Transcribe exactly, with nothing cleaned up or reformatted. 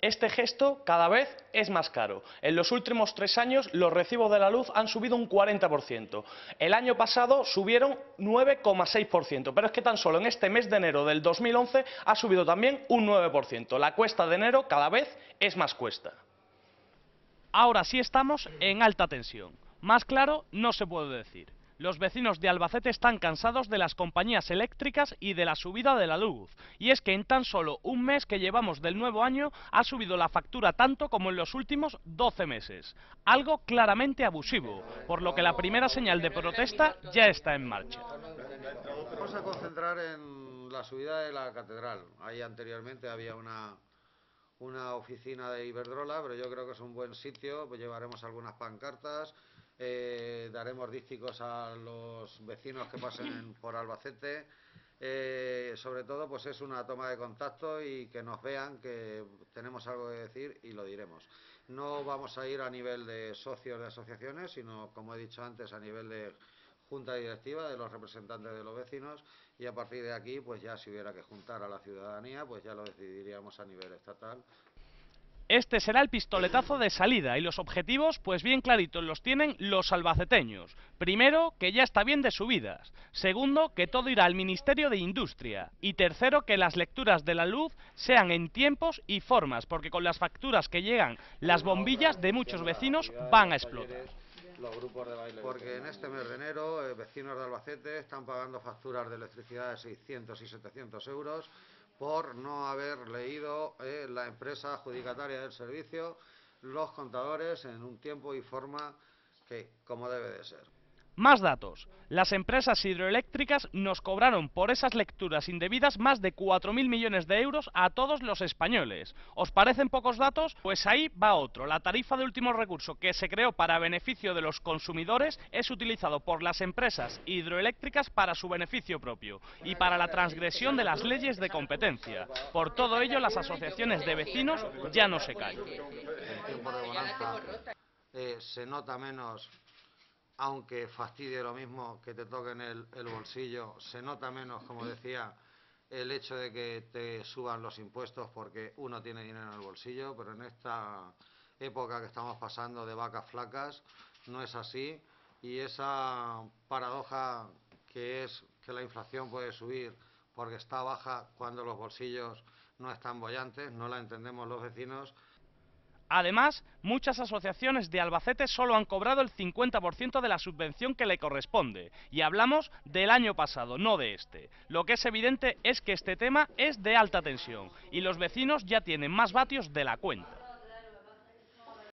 Este gesto cada vez es más caro. En los últimos tres años los recibos de la luz han subido un cuarenta por ciento. El año pasado subieron nueve coma seis por ciento, pero es que tan solo en este mes de enero del dos mil once ha subido también un nueve por ciento. La cuesta de enero cada vez es más cuesta. Ahora sí estamos en alta tensión. Más claro no se puede decir. Los vecinos de Albacete están cansados de las compañías eléctricas y de la subida de la luz. Y es que en tan solo un mes que llevamos del nuevo año ha subido la factura tanto como en los últimos doce meses. Algo claramente abusivo, por lo que la primera señal de protesta ya está en marcha. Nos vamos a concentrar en la subida de la catedral. Ahí anteriormente había una, una oficina de Iberdrola, pero yo creo que es un buen sitio, pues llevaremos algunas pancartas. Eh, daremos dísticos a los vecinos que pasen por Albacete, eh, sobre todo pues es una toma de contacto y que nos vean que tenemos algo que decir y lo diremos. No vamos a ir a nivel de socios de asociaciones, sino, como he dicho antes, a nivel de junta directiva de los representantes de los vecinos, y a partir de aquí pues ya si hubiera que juntar a la ciudadanía pues ya lo decidiríamos a nivel estatal. Este será el pistoletazo de salida y los objetivos, pues bien claritos los tienen los albaceteños. Primero, que ya está bien de subidas. Segundo, que todo irá al Ministerio de Industria. Y tercero, que las lecturas de la luz sean en tiempos y formas, porque con las facturas que llegan, las bombillas de muchos vecinos van a explotar. Porque en este mes de enero, eh, vecinos de Albacete están pagando facturas de electricidad de seiscientos y setecientos euros... por no haber leído eh, la empresa adjudicataria del servicio los contadores en un tiempo y forma que como debe de ser. Más datos. Las empresas hidroeléctricas nos cobraron por esas lecturas indebidas más de cuatro mil millones de euros a todos los españoles. ¿Os parecen pocos datos? Pues ahí va otro. La tarifa de último recurso que se creó para beneficio de los consumidores es utilizado por las empresas hidroeléctricas para su beneficio propio y para la transgresión de las leyes de competencia. Por todo ello, las asociaciones de vecinos ya no se callan. En tiempo de bonanza, eh, se nota menos. Aunque fastidie lo mismo que te toquen el, el bolsillo, se nota menos, como decía, el hecho de que te suban los impuestos porque uno tiene dinero en el bolsillo, pero en esta época que estamos pasando de vacas flacas no es así, y esa paradoja que es que la inflación puede subir porque está baja cuando los bolsillos no están bollantes, no la entendemos los vecinos. Además, muchas asociaciones de Albacete solo han cobrado el cincuenta por ciento de la subvención que le corresponde, y hablamos del año pasado, no de este. Lo que es evidente es que este tema es de alta tensión, y los vecinos ya tienen más vatios de la cuenta.